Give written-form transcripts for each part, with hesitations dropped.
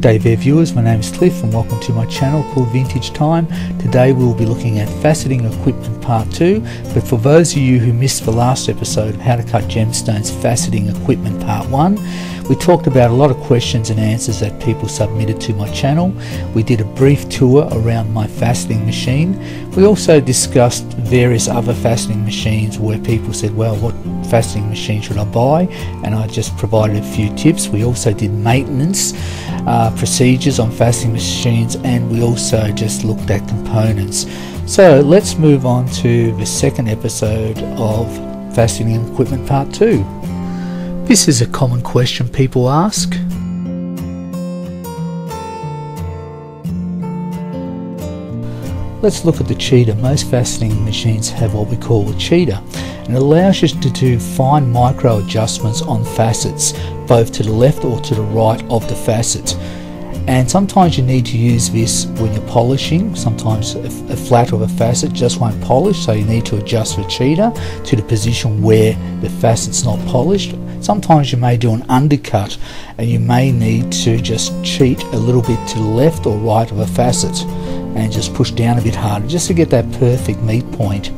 Good day there viewers, my name is Cliff and welcome to my channel called Vintage Time. Today we will be looking at Faceting Equipment Part 2, but for those of you who missed the last episode, How to Cut Gemstones Faceting Equipment Part 1, we talked about a lot of questions and answers that people submitted to my channel. We did a brief tour around my faceting machine. We also discussed various other faceting machines where people said, well, what faceting machine should I buy? And I just provided a few tips. We also did maintenance procedures on fastening machines, and we also just looked at components. So let's move on to the second episode of Faceting Equipment Part 2. This is a common question people ask. Let's look at the cheater. Most fastening machines have what we call a cheater, and it allows you to do fine micro adjustments on facets, both to the left or to the right of the facet. And sometimes you need to use this when you're polishing. Sometimes a flat of a facet just won't polish, so you need to adjust the cheater to the position where the facet's not polished. Sometimes you may do an undercut and you may need to just cheat a little bit to the left or right of a facet and just push down a bit harder just to get that perfect meet point.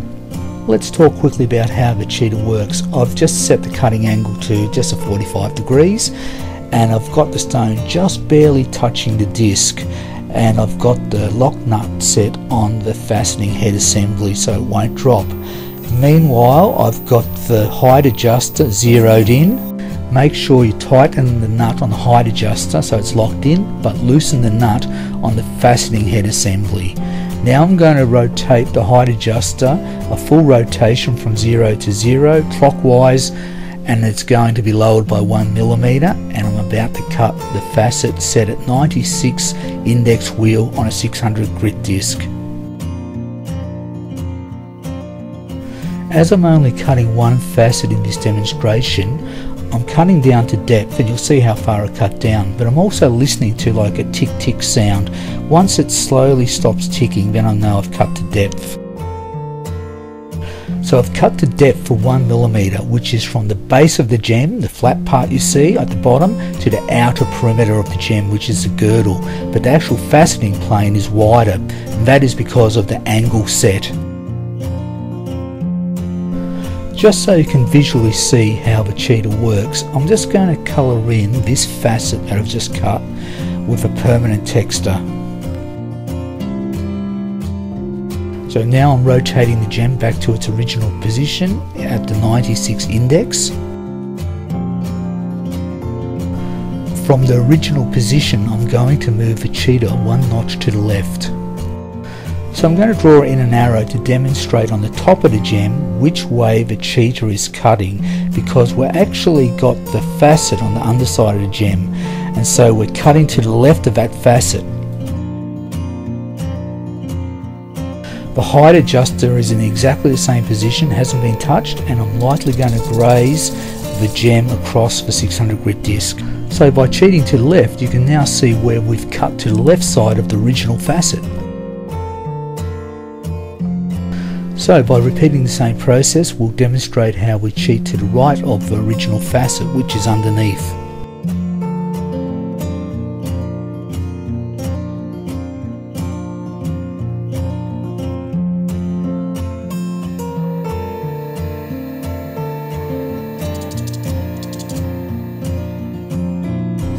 Let's talk quickly about how the cheater works. I've just set the cutting angle to just a 45 degrees and I've got the stone just barely touching the disc, and I've got the lock nut set on the fastening head assembly so it won't drop. Meanwhile, I've got the height adjuster zeroed in. Make sure you tighten the nut on the height adjuster so it's locked in, but loosen the nut on the fastening head assembly. Now I'm going to rotate the height adjuster, a full rotation from 0 to 0 clockwise, and it's going to be lowered by 1 millimeter, and I'm about to cut the facet set at 96 index wheel on a 600 grit disc. As I'm only cutting one facet in this demonstration, I'm cutting down to depth, and you'll see how far I cut down, but I'm also listening to like a tick tick sound. Once it slowly stops ticking, then I know I've cut to depth. So I've cut to depth for 1 millimeter, which is from the base of the gem, the flat part you see at the bottom, to the outer perimeter of the gem, which is the girdle, but the actual faceting plane is wider, and that is because of the angle set. Just so you can visually see how the cheater works, I'm just going to colour in this facet that I've just cut with a permanent texture. So now I'm rotating the gem back to its original position at the 96 index. From the original position, I'm going to move the cheater one notch to the left. So I'm going to draw in an arrow to demonstrate on the top of the gem which way the cheater is cutting, because we're actually got the facet on the underside of the gem, and so we're cutting to the left of that facet. The height adjuster is in exactly the same position, hasn't been touched, and I'm lightly going to graze the gem across the 600 grit disc. So by cheating to the left, you can now see where we've cut to the left side of the original facet. So by repeating the same process, we'll demonstrate how we cheat to the right of the original facet, which is underneath.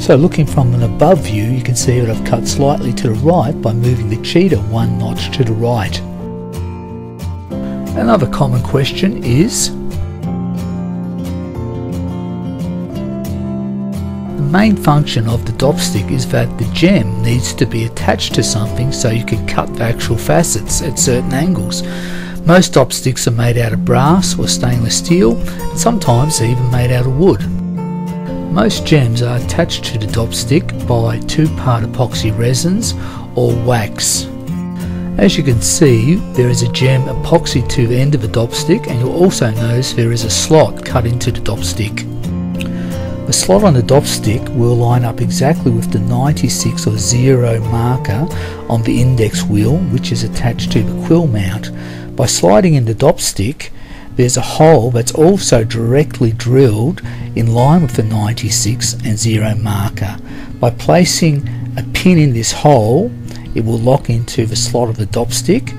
So looking from an above view, you can see that I've cut slightly to the right by moving the cheater one notch to the right. Another common question is, the main function of the dopstick is that the gem needs to be attached to something so you can cut the actual facets at certain angles. Most dopsticks are made out of brass or stainless steel, and sometimes they're even made out of wood. Most gems are attached to the dopstick by two-part epoxy resins or wax. As you can see, there is a gem epoxy to the end of the dopstick, and you'll also notice there is a slot cut into the dopstick. The slot on the dopstick will line up exactly with the 96 or 0 marker on the index wheel, which is attached to the quill mount. By sliding in the dopstick, there's a hole that's also directly drilled in line with the 96 and 0 marker. By placing a pin in this hole, it will lock into the slot of the dopstick,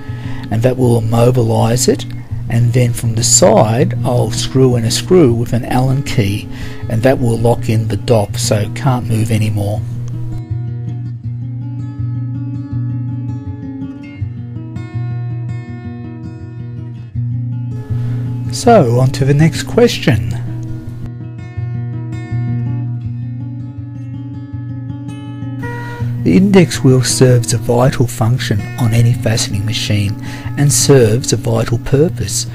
and that will immobilize it. And then from the side, I'll screw in a screw with an Allen key, and that will lock in the dop so it can't move anymore. So, on to the next question. The index wheel serves a vital function on any faceting machine and serves a vital purpose.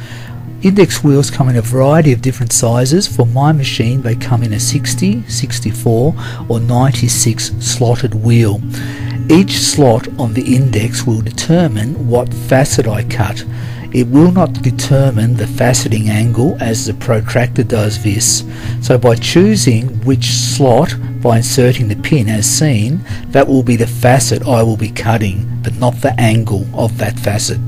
Index wheels come in a variety of different sizes. For my machine, they come in a 60, 64 or 96 slotted wheel. Each slot on the index will determine what facet I cut. It will not determine the faceting angle as the protractor does this. So by choosing which slot by inserting the pin as seen, that will be the facet I will be cutting, but not the angle of that facet.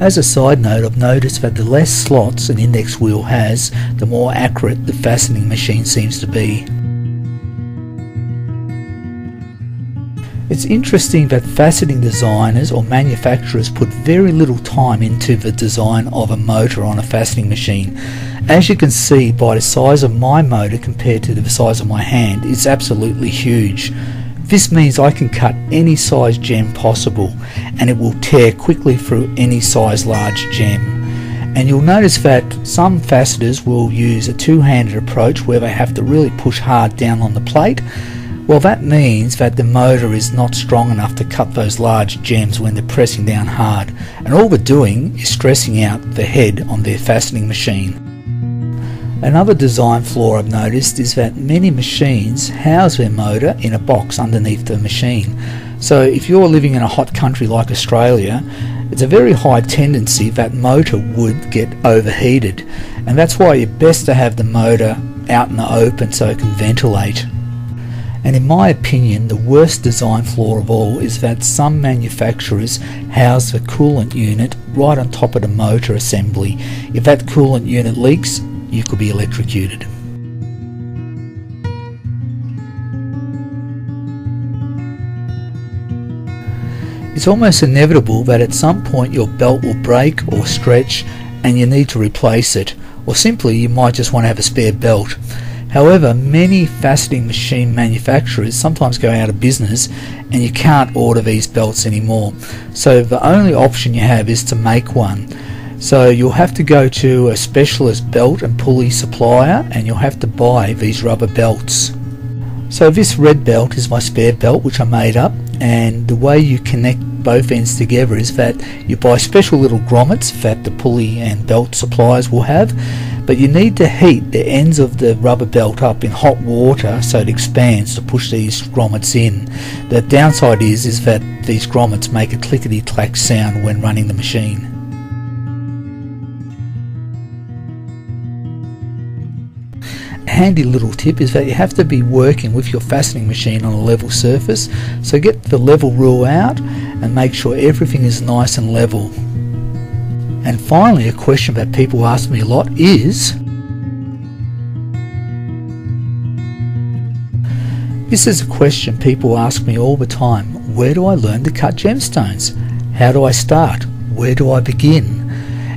As a side note, I've noticed that the less slots an index wheel has, the more accurate the fastening machine seems to be. It's interesting that faceting designers or manufacturers put very little time into the design of a motor on a faceting machine. As you can see by the size of my motor compared to the size of my hand, it's absolutely huge. This means I can cut any size gem possible, and it will tear quickly through any size large gem. And you'll notice that some faceters will use a two-handed approach where they have to really push hard down on the plate. Well, that means that the motor is not strong enough to cut those large gems when they're pressing down hard, and all they're doing is stressing out the head on their fastening machine. Another design flaw I've noticed is that many machines house their motor in a box underneath the machine. So if you're living in a hot country like Australia, it's a very high tendency that motor would get overheated, and that's why it's best to have the motor out in the open so it can ventilate. And in my opinion, the worst design flaw of all is that some manufacturers house the coolant unit right on top of the motor assembly. If that coolant unit leaks, you could be electrocuted. It's almost inevitable that at some point your belt will break or stretch and you need to replace it, or simply you might just want to have a spare belt. However, many faceting machine manufacturers sometimes go out of business and you can't order these belts anymore. So the only option you have is to make one. So you'll have to go to a specialist belt and pulley supplier and you'll have to buy these rubber belts. So this red belt is my spare belt which I made up, and the way you connect both ends together is that you buy special little grommets that the pulley and belt suppliers will have. But you need to heat the ends of the rubber belt up in hot water so it expands to push these grommets in. The downside is that these grommets make a clickety-clack sound when running the machine. A handy little tip is that you have to be working with your fastening machine on a level surface, so get the level rule out and make sure everything is nice and level. And finally, a question that people ask me a lot is, this is a question people ask me all the time, where do I learn to cut gemstones? How do I start? Where do I begin?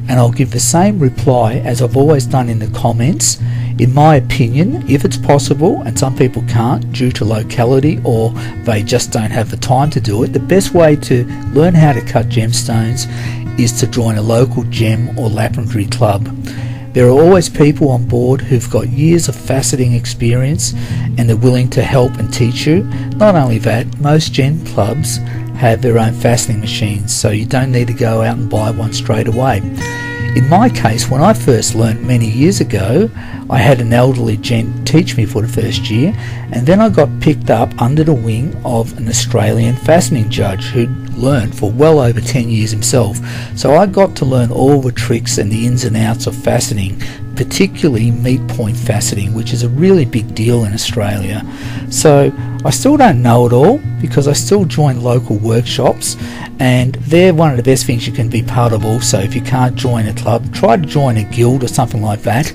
And I'll give the same reply as I've always done in the comments. In my opinion, if it's possible, and some people can't due to locality or they just don't have the time to do it, the best way to learn how to cut gemstones is to join a local gem or lapidary club. There are always people on board who've got years of faceting experience and they're willing to help and teach you. Not only that, most gem clubs have their own fastening machines, so you don't need to go out and buy one straight away. In my case, when I first learned many years ago, I had an elderly gent teach me for the first year, and then I got picked up under the wing of an Australian fastening judge who'd learned for well over 10 years himself. So I got to learn all the tricks and the ins and outs of fastening, particularly meat point faceting, which is a really big deal in Australia. So I still don't know it all because I still join local workshops, and they're one of the best things you can be part of also. If you can't join a club, try to join a guild or something like that.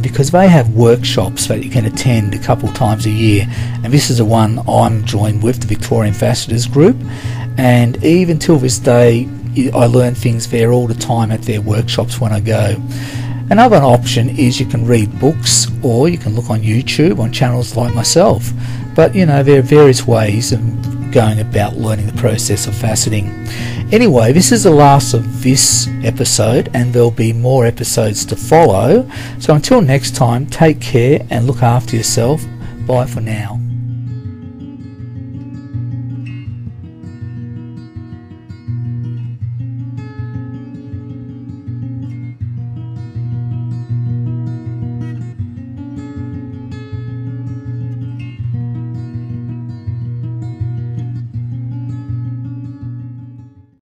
because they have workshops that you can attend a couple times a year, and this is the one I'm joined with, the Victorian Faceters group, and even till this day I learn things there all the time at their workshops when I go. Another option is you can read books, or you can look on YouTube on channels like myself, but you know, there are various ways of going about learning the process of faceting. Anyway, this is the last of this episode, and there'll be more episodes to follow. So until next time, take care and look after yourself. Bye for now.